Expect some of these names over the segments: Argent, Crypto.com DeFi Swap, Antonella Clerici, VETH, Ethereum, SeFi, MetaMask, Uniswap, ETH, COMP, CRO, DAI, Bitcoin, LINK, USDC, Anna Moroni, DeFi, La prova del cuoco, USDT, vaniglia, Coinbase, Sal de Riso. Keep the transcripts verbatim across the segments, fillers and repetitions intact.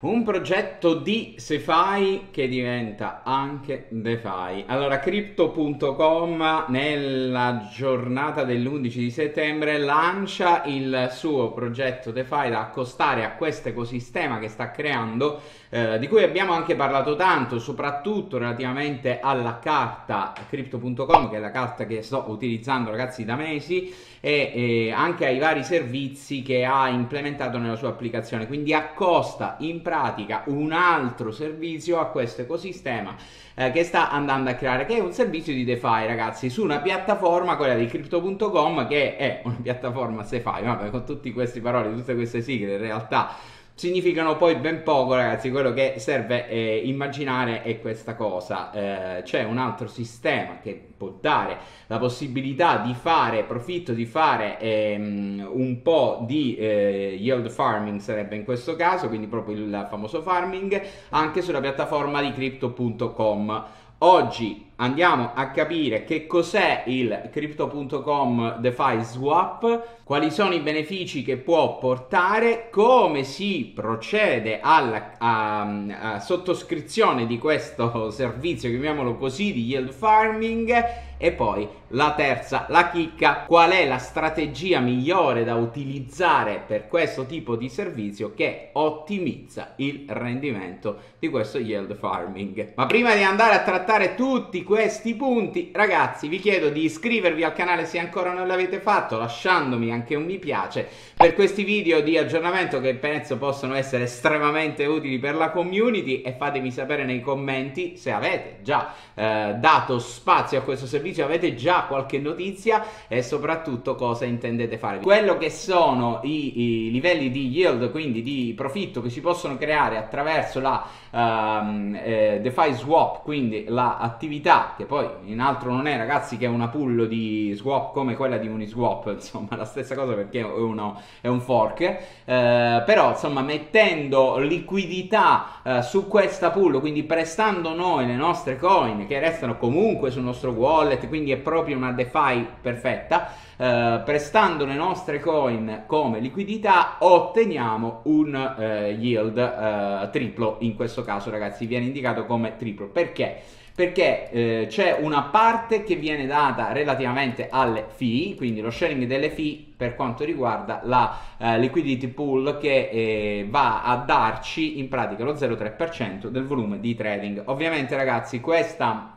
Un progetto di SeFi che diventa anche DeFi. Allora, Crypto punto com nella giornata dell'undici di settembre lancia il suo progetto DeFi da accostare a questo ecosistema che sta creando, eh, di cui abbiamo anche parlato tanto, soprattutto relativamente alla carta Crypto punto com, che è la carta che sto utilizzando, ragazzi, da mesi, e eh, anche ai vari servizi che ha implementato nella sua applicazione. Quindi accosta in pratica un altro servizio a questo ecosistema eh, che sta andando a creare, che è un servizio di DeFi, ragazzi, su una piattaforma, quella di Crypto punto com, che è una piattaforma SeFi. Vabbè, con tutte queste parole, tutte queste sigle in realtà significano poi ben poco, ragazzi. Quello che serve eh, immaginare è questa cosa: eh, c'è un altro sistema che può dare la possibilità di fare profitto, di fare ehm, un po' di eh, yield farming, sarebbe in questo caso, quindi proprio il famoso farming, anche sulla piattaforma di Crypto punto com. Oggi andiamo a capire che cos'è il Crypto punto com DeFi Swap, quali sono i benefici che può portare, come si procede alla a, a sottoscrizione di questo servizio, chiamiamolo così, di yield farming, e poi la terza, la chicca, qual è la strategia migliore da utilizzare per questo tipo di servizio che ottimizza il rendimento di questo yield farming. Ma prima di andare a trattare tutti questi punti, ragazzi, vi chiedo di iscrivervi al canale se ancora non l'avete fatto, lasciandomi anche un mi piace per questi video di aggiornamento che penso possono essere estremamente utili per la community, e fatemi sapere nei commenti se avete già eh, dato spazio a questo servizio, avete già qualche notizia e soprattutto cosa intendete fare. Quello che sono i, i livelli di yield, quindi di profitto, che si possono creare attraverso la um, eh, DeFi Swap, quindi la attività che poi in altro non è, ragazzi, che è una pool di swap come quella di Uniswap, insomma la stessa cosa, perché è, uno, è un fork, eh, però insomma mettendo liquidità eh, su questa pool, quindi prestando noi le nostre coin che restano comunque sul nostro wallet, quindi è proprio una DeFi perfetta, eh, prestando le nostre coin come liquidità otteniamo un eh, yield eh, triplo. In questo caso, ragazzi, viene indicato come triplo perché? Perché eh, c'è una parte che viene data relativamente alle fee, quindi lo sharing delle fee per quanto riguarda la eh, liquidity pool, che eh, va a darci in pratica lo zero virgola tre per cento del volume di trading. Ovviamente, ragazzi, questa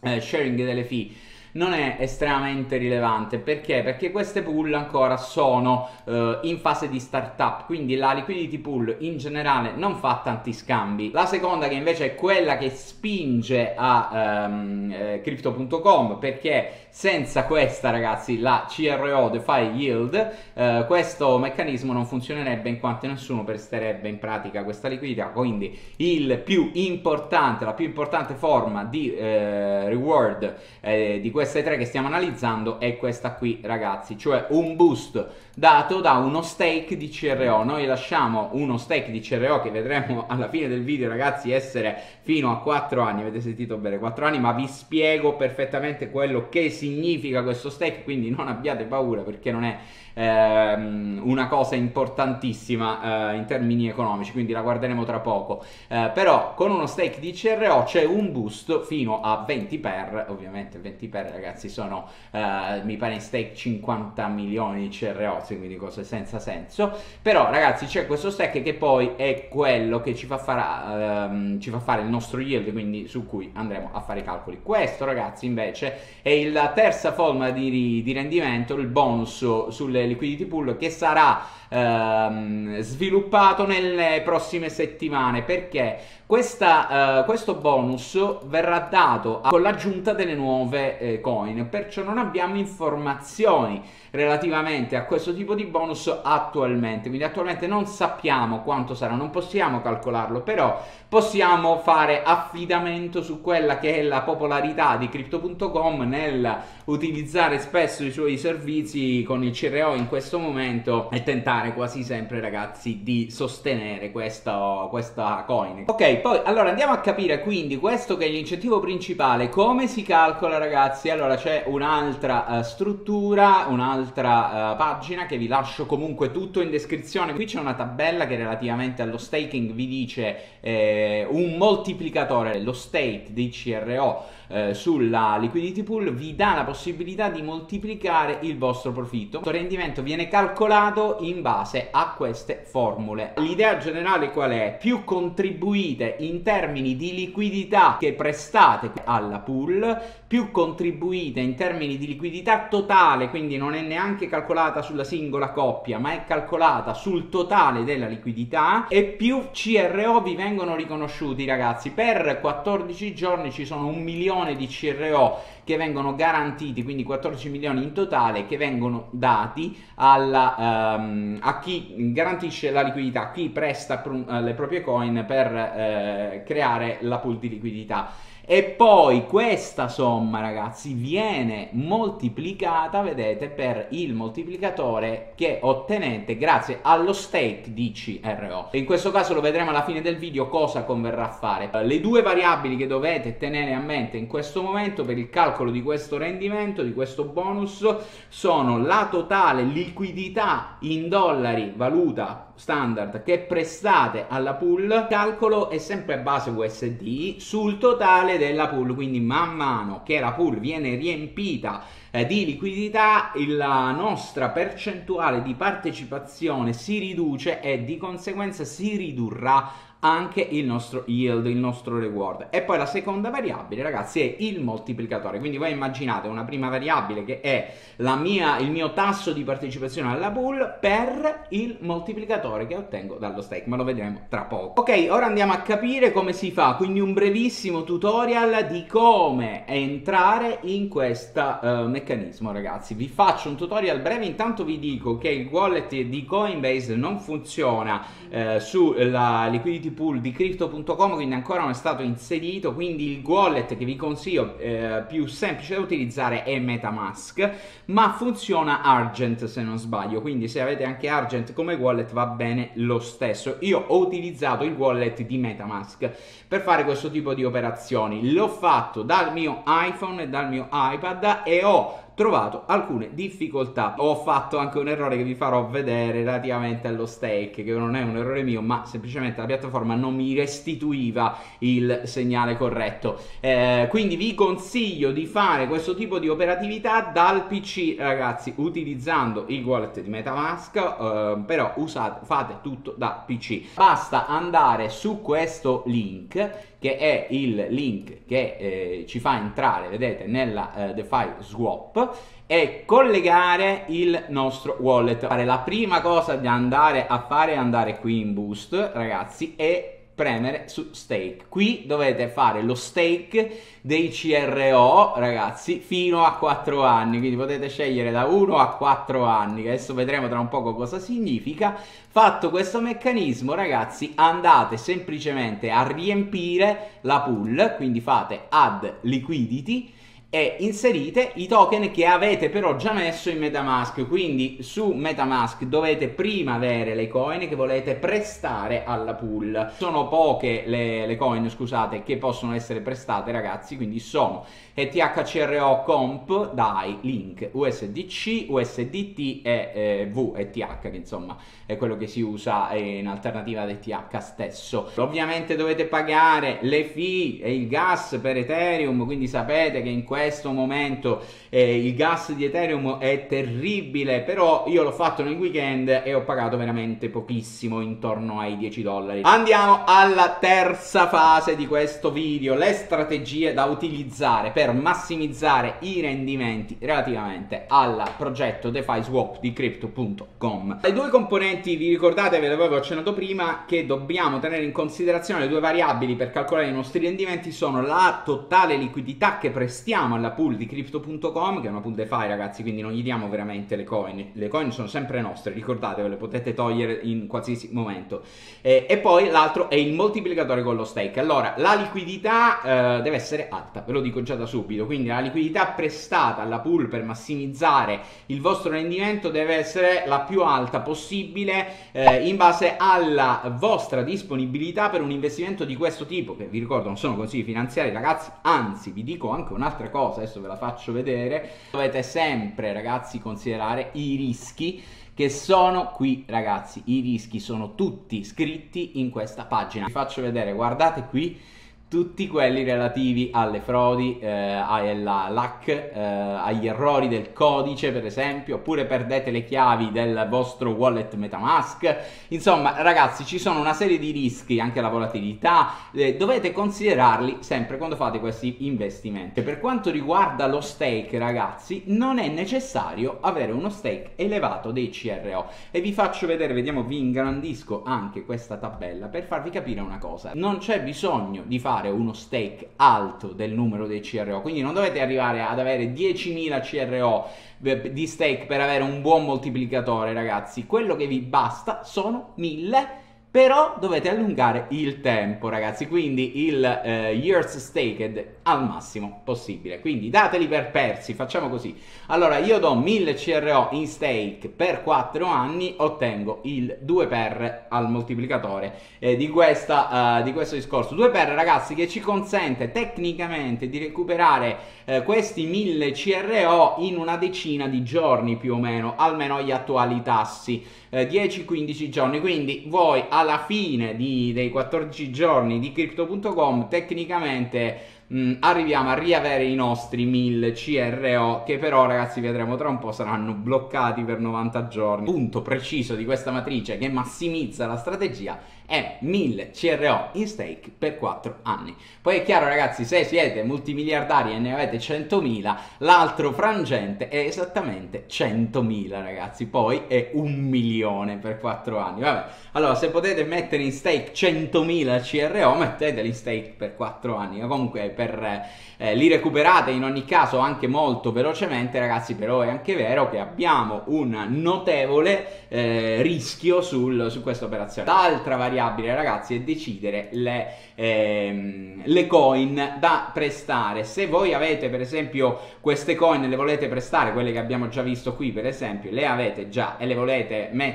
eh, sharing delle fee non è estremamente rilevante. Perché? Perché queste pool ancora sono eh, in fase di startup, quindi la liquidity pool in generale non fa tanti scambi. La seconda, che invece è quella che spinge a ehm, eh, Crypto punto com, perché senza questa, ragazzi, la C R O DeFi Yield, eh, questo meccanismo non funzionerebbe, in quanto nessuno presterebbe in pratica questa liquidità. Quindi il più importante, la più importante forma di eh, reward eh, di queste tre che stiamo analizzando è questa qui, ragazzi, cioè un boost dato da uno stake di C R O. Noi lasciamo uno stake di C R O che vedremo alla fine del video, ragazzi, essere fino a quattro anni. Avete sentito bene, quattro anni, ma vi spiego perfettamente quello che significa questo stake, quindi non abbiate paura, perché non è ehm, una cosa importantissima eh, in termini economici, quindi la guarderemo tra poco. Eh, però con uno stake di C R O c'è un boost fino a venti per, ovviamente venti per, ragazzi, sono eh, mi pare in stake cinquanta milioni di C R O, quindi cose senza senso. Però, ragazzi, c'è questo stake che poi è quello che ci fa, farà, ehm, ci fa fare il nostro yield, quindi su cui andremo a fare i calcoli. Questo, ragazzi, invece è la terza forma di, di rendimento, il bonus sulle liquidity pool, che sarà ehm, sviluppato nelle prossime settimane, perché questa, eh, questo bonus verrà dato a, con l'aggiunta delle nuove eh, coin. Perciò non abbiamo informazioni relativamente a questo tipo di bonus attualmente, quindi attualmente non sappiamo quanto sarà, non possiamo calcolarlo, però possiamo fare affidamento su quella che è la popolarità di Crypto punto com nel utilizzare spesso i suoi servizi con il C R O in questo momento, e tentare quasi sempre, ragazzi, di sostenere questa, questa coin. Ok, poi allora andiamo a capire quindi questo che è l'incentivo principale, come si calcola, ragazzi, ragazzi, allora c'è un'altra uh, struttura, un'altra uh, pagina che vi lascio comunque tutto in descrizione. Qui c'è una tabella che relativamente allo staking vi dice eh, un moltiplicatore, lo stake dei C R O eh, sulla liquidity pool vi dà la possibilità di moltiplicare il vostro profitto. Questo rendimento viene calcolato in base a queste formule. L'idea generale qual è? Più contribuite in termini di liquidità che prestate alla pool, più contribuite in termini di liquidità totale, quindi non è neanche calcolata sulla singola coppia ma è calcolata sul totale della liquidità, e più C R O vi vengono riconosciuti. Ragazzi, per quattordici giorni ci sono un milione di C R O che vengono garantiti, quindi quattordici milioni in totale che vengono dati alla, um, a chi garantisce la liquidità, a chi presta pr le proprie coin per eh, creare la pool di liquidità. E poi questa somma, ragazzi, viene moltiplicata, vedete, per il moltiplicatore che ottenete grazie allo stake di C R O. In questo caso lo vedremo alla fine del video cosa converrà a fare. Le due variabili che dovete tenere a mente in questo momento per il calcolo di questo rendimento, di questo bonus, sono la totale liquidità in dollari, valuta standard, che prestate alla pool. Il calcolo è sempre a base U S D sul totale della pool, quindi man mano che la pool viene riempita eh, di liquidità, la nostra percentuale di partecipazione si riduce e di conseguenza si ridurrà anche il nostro yield, il nostro reward. E poi la seconda variabile, ragazzi, è il moltiplicatore. Quindi voi immaginate una prima variabile che è la mia, il mio tasso di partecipazione alla pool per il moltiplicatore che ottengo dallo stake, ma lo vedremo tra poco. Ok, ora andiamo a capire come si fa, quindi un brevissimo tutorial di come entrare in questo uh, meccanismo. Ragazzi, vi faccio un tutorial breve. Intanto vi dico che il wallet di Coinbase non funziona uh, sulla liquidity pool di Crypto punto com, quindi ancora non è stato inserito, quindi il wallet che vi consiglio eh, più semplice da utilizzare è MetaMask, ma funziona Argent se non sbaglio, quindi se avete anche Argent come wallet va bene lo stesso. Io ho utilizzato il wallet di MetaMask per fare questo tipo di operazioni, l'ho fatto dal mio iPhone e dal mio iPad e ho trovato alcune difficoltà. Ho fatto anche un errore che vi farò vedere relativamente allo stake, che non è un errore mio ma semplicemente la piattaforma non mi restituiva il segnale corretto, eh, quindi vi consiglio di fare questo tipo di operatività dal P C, ragazzi, utilizzando il wallet di MetaMask, eh, però usate, fate tutto da P C. Basta andare su questo link, che è il link che eh, ci fa entrare, vedete, nella eh, DeFi Swap, e collegare il nostro wallet. Fare la prima cosa da andare a fare è andare qui in Boost, ragazzi, e premere su stake. Qui dovete fare lo stake dei C R O, ragazzi, fino a quattro anni, quindi potete scegliere da uno a quattro anni, che adesso vedremo tra un poco cosa significa. Fatto questo meccanismo, ragazzi, andate semplicemente a riempire la pool, quindi fate add liquidity e inserite i token che avete però già messo in MetaMask. Quindi su MetaMask dovete prima avere le coin che volete prestare alla pool. Sono poche le, le coin, scusate, che possono essere prestate, ragazzi, quindi sono E T H, C R O, COMP, D A I, LINK, U S D C, U S D T e eh, V E T H, che insomma è quello che si usa in alternativa ad E T H stesso. Ovviamente dovete pagare le fee e il gas per Ethereum, quindi sapete che in questo questo momento eh, il gas di Ethereum è terribile, però io l'ho fatto nel weekend e ho pagato veramente pochissimo, intorno ai dieci dollari. Andiamo alla terza fase di questo video, le strategie da utilizzare per massimizzare i rendimenti relativamente al progetto DeFi Swap di Crypto punto com. Le due componenti, vi ricordate, ve l'avevo accennato prima, che dobbiamo tenere in considerazione, le due variabili per calcolare i nostri rendimenti, sono la totale liquidità che prestiamo alla pool di Crypto punto com, che è una pool DeFi, ragazzi, quindi non gli diamo veramente le coin, le coin sono sempre nostre, ricordatevele, potete togliere in qualsiasi momento, eh, e poi l'altro è il moltiplicatore con lo stake. Allora, la liquidità eh, deve essere alta, ve lo dico già da subito, quindi la liquidità prestata alla pool per massimizzare il vostro rendimento deve essere la più alta possibile, eh, in base alla vostra disponibilità per un investimento di questo tipo, che vi ricordo non sono consigli finanziari, ragazzi, anzi vi dico anche un'altra cosa cosa, adesso ve la faccio vedere. Dovete sempre, ragazzi, considerare i rischi che sono qui, ragazzi. I rischi sono tutti scritti in questa pagina. Vi faccio vedere, guardate qui, tutti quelli relativi alle frodi, eh, alla L A C, eh, agli errori del codice per esempio, oppure perdete le chiavi del vostro wallet MetaMask. Insomma ragazzi, ci sono una serie di rischi, anche la volatilità, eh, dovete considerarli sempre quando fate questi investimenti. Per quanto riguarda lo stake, ragazzi, non è necessario avere uno stake elevato dei C R O, e vi faccio vedere, vediamo, vi ingrandisco anche questa tabella per farvi capire una cosa: non c'è bisogno di fare uno stake alto del numero dei C R O, quindi non dovete arrivare ad avere diecimila C R O di stake per avere un buon moltiplicatore, ragazzi. Quello che vi basta sono mille, però dovete allungare il tempo, ragazzi, quindi il eh, years staked al massimo possibile, quindi dateli per persi. Facciamo così: allora io do mille C R O in stake per quattro anni, ottengo il due per al moltiplicatore eh, di, questa, eh, di questo discorso. due per, ragazzi, che ci consente tecnicamente di recuperare eh, questi mille C R O in una decina di giorni più o meno, almeno agli attuali tassi, eh, dieci quindici giorni. Quindi voi alla fine di, dei quattordici giorni di Crypto punto com tecnicamente mh, arriviamo a riavere i nostri mille C R O, che però, ragazzi, vedremo tra un po' saranno bloccati per novanta giorni. Punto preciso di questa matrice che massimizza la strategia è mille C R O in stake per quattro anni. Poi è chiaro, ragazzi, se siete multimiliardari e ne avete centomila, l'altro frangente è esattamente centomila, ragazzi, poi è un milione per quattro anni. Vabbè, allora se potete mettere in stake centomila C R O, metteteli in stake per quattro anni, ma comunque per, eh, li recuperate in ogni caso anche molto velocemente, ragazzi. Però è anche vero che abbiamo un notevole eh, rischio sul, su questa operazione. L'altra variabile, ragazzi, è decidere le, ehm, le coin da prestare. Se voi avete per esempio queste coin, le volete prestare, quelle che abbiamo già visto qui per esempio, le avete già e le volete mettere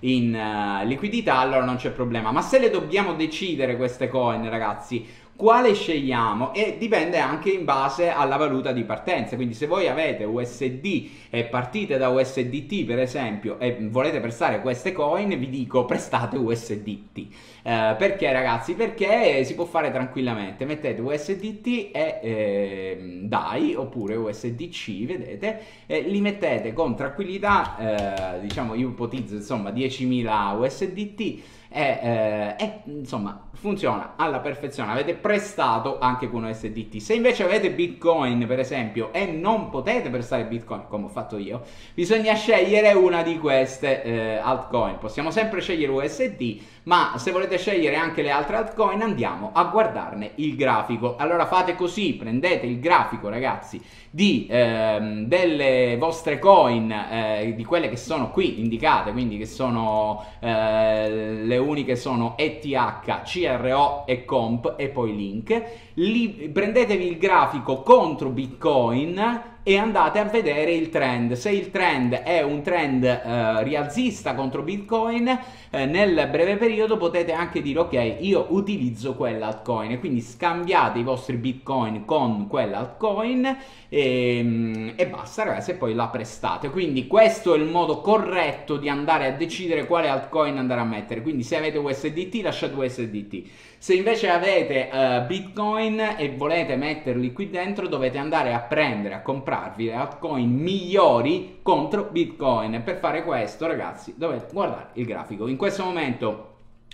in uh, liquidità, allora non c'è problema. Ma se le dobbiamo decidere queste coin, ragazzi, quale scegliamo? E dipende anche in base alla valuta di partenza. Quindi se voi avete U S D e partite da U S D T per esempio e volete prestare queste coin, vi dico prestate U S D T. Eh, perché, ragazzi? Perché si può fare tranquillamente. Mettete U S D T e eh, D A I oppure U S D C, vedete, e li mettete con tranquillità, eh, diciamo, io ipotizzo insomma diecimila U S D T. E, eh, e insomma funziona alla perfezione, avete prestato anche con U S D T. Se invece avete Bitcoin per esempio e non potete prestare Bitcoin, come ho fatto io, bisogna scegliere una di queste eh, altcoin. Possiamo sempre scegliere U S D, ma se volete scegliere anche le altre altcoin andiamo a guardarne il grafico. Allora fate così: prendete il grafico, ragazzi, di, ehm, delle vostre coin, eh, di quelle che sono qui indicate, quindi che sono eh, le uniche sono E T H, C R O e COMP e poi LINK. Li, prendetevi il grafico contro Bitcoin e andate a vedere il trend. Se il trend è un trend eh, rialzista contro Bitcoin, eh, nel breve periodo potete anche dire ok, io utilizzo quell'altcoin, e quindi scambiate i vostri Bitcoin con quell'altcoin e, e basta, ragazzi, e poi la prestate. Quindi questo è il modo corretto di andare a decidere quale altcoin andare a mettere. Quindi se avete U S D T lasciate U S D T, se invece avete eh, Bitcoin e volete metterli qui dentro dovete andare a prendere, a comprare le altcoin migliori contro Bitcoin. Per fare questo, ragazzi, dovete guardare il grafico. In questo momento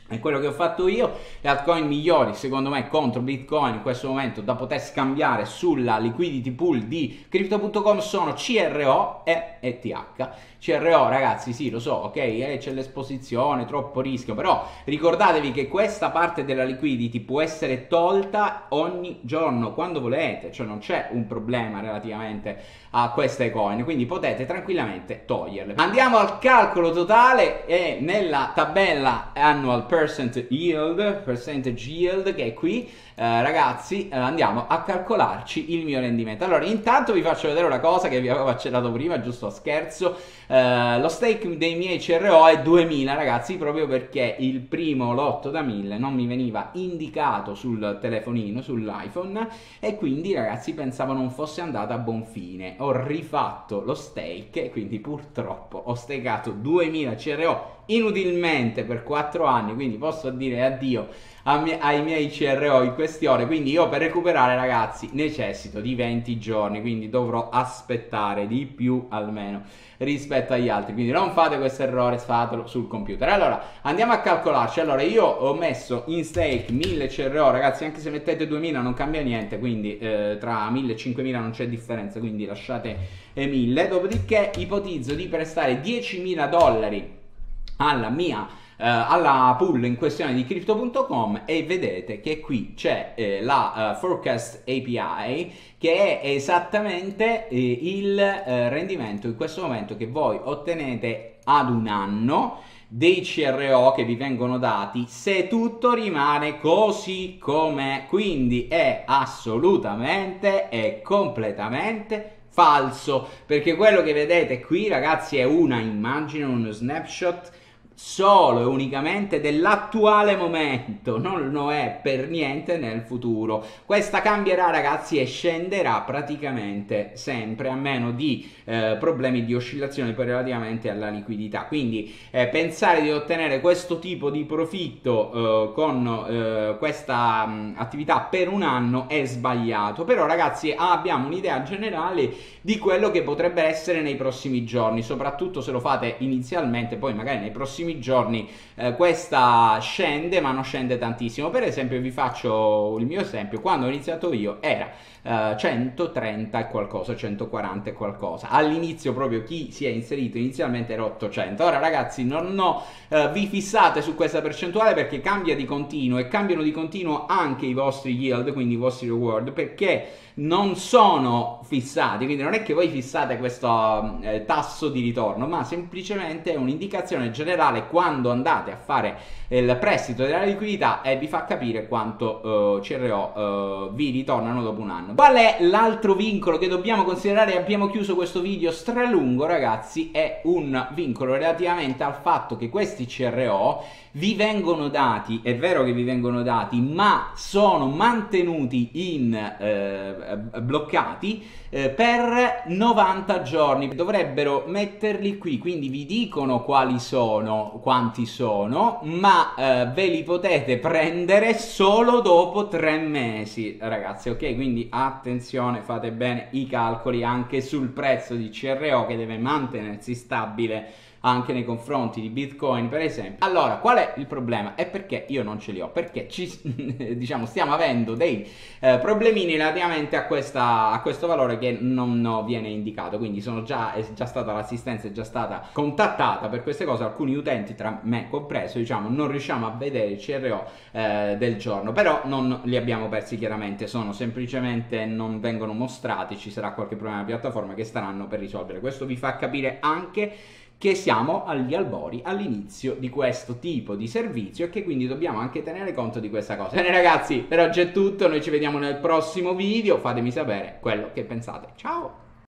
è quello che ho fatto io: le altcoin migliori secondo me contro Bitcoin in questo momento da poter scambiare sulla liquidity pool di Crypto punto com sono C R O e E T H. C R O, ragazzi, sì, lo so, ok, eh, c'è l'esposizione, troppo rischio, però ricordatevi che questa parte della liquidity può essere tolta ogni giorno quando volete, cioè non c'è un problema relativamente a queste coin, quindi potete tranquillamente toglierle. Andiamo al calcolo totale, e nella tabella annual percent yield, percentage yield, che è qui. Eh, ragazzi, eh, andiamo a calcolarci il mio rendimento. Allora, intanto vi faccio vedere una cosa che vi avevo accennato prima, giusto a scherzo. Eh, lo stake dei miei C R O è duemila, ragazzi, proprio perché il primo lotto da mille non mi veniva indicato sul telefonino, sull'iPhone, e quindi, ragazzi, pensavo non fosse andata a buon fine. Ho rifatto lo stake e quindi purtroppo ho stakeato duemila C R O inutilmente per quattro anni, quindi posso dire addio ai miei C R O in questione. Quindi io, per recuperare, ragazzi, necessito di venti giorni, quindi dovrò aspettare di più almeno rispetto agli altri, quindi non fate questo errore, fatelo sul computer. Allora andiamo a calcolarci. Allora io ho messo in stake mille C R O, ragazzi, anche se mettete duemila non cambia niente, quindi eh, tra mille e cinquemila non c'è differenza, quindi lasciate eh, mille. Dopodiché ipotizzo di prestare diecimila dollari alla mia eh, alla pool in questione di Crypto punto com, e vedete che qui c'è eh, la uh, forecast A P I, che è esattamente eh, il eh, rendimento in questo momento che voi ottenete ad un anno dei C R O che vi vengono dati se tutto rimane così com'è. Quindi è assolutamente e completamente falso, perché quello che vedete qui, ragazzi, è una immagine, uno snapshot solo e unicamente dell'attuale momento, non lo è per niente nel futuro. Questa cambierà, ragazzi, e scenderà praticamente sempre, a meno di eh, problemi di oscillazione relativamente alla liquidità. Quindi eh, pensare di ottenere questo tipo di profitto eh, con eh, questa mh, attività per un anno è sbagliato. Però, ragazzi, abbiamo un'idea generale di quello che potrebbe essere nei prossimi giorni, soprattutto se lo fate inizialmente. Poi magari nei prossimi giorni eh, questa scende, ma non scende tantissimo. Per esempio, vi faccio il mio esempio: quando ho iniziato io era eh, centotrenta e qualcosa, centoquaranta e qualcosa. All'inizio, proprio chi si è inserito inizialmente era ottocento. Ora, ragazzi, non no, eh, vi fissate su questa percentuale, perché cambia di continuo, e cambiano di continuo anche i vostri yield, quindi i vostri reward, perché non sono fissati. Quindi non è che voi fissate questo eh, tasso di ritorno, ma semplicemente è un'indicazione generale quando andate a fare il prestito della liquidità, e vi fa capire quanto eh, C R O eh, vi ritornano dopo un anno. Qual è l'altro vincolo che dobbiamo considerare? Abbiamo chiuso questo video stralungo, ragazzi, è un vincolo relativamente al fatto che questi C R O vi vengono dati, è vero che vi vengono dati, ma sono mantenuti in eh, bloccati eh, per novanta giorni, dovrebbero metterli qui, quindi vi dicono quali sono, quanti sono, ma eh, ve li potete prendere solo dopo tre mesi, ragazzi, ok? Quindi attenzione, fate bene i calcoli anche sul prezzo di C R O, che deve mantenersi stabile anche nei confronti di Bitcoin, per esempio. Allora, qual è il problema? È perché io non ce li ho, perché ci, diciamo, stiamo avendo dei eh, problemini relativamente a, questa, a questo valore che non, non viene indicato. Quindi sono già, è già stata l'assistenza, è già stata contattata per queste cose. Alcuni utenti, tra me compreso, diciamo, non riusciamo a vedere il C R O eh, del giorno, però non li abbiamo persi chiaramente, sono semplicemente non vengono mostrati. Ci sarà qualche problema di piattaforma che staranno per risolvere. Questo vi fa capire anche che siamo agli albori, all'inizio di questo tipo di servizio, e che quindi dobbiamo anche tenere conto di questa cosa. Bene, ragazzi, per oggi è tutto, noi ci vediamo nel prossimo video, fatemi sapere quello che pensate, ciao!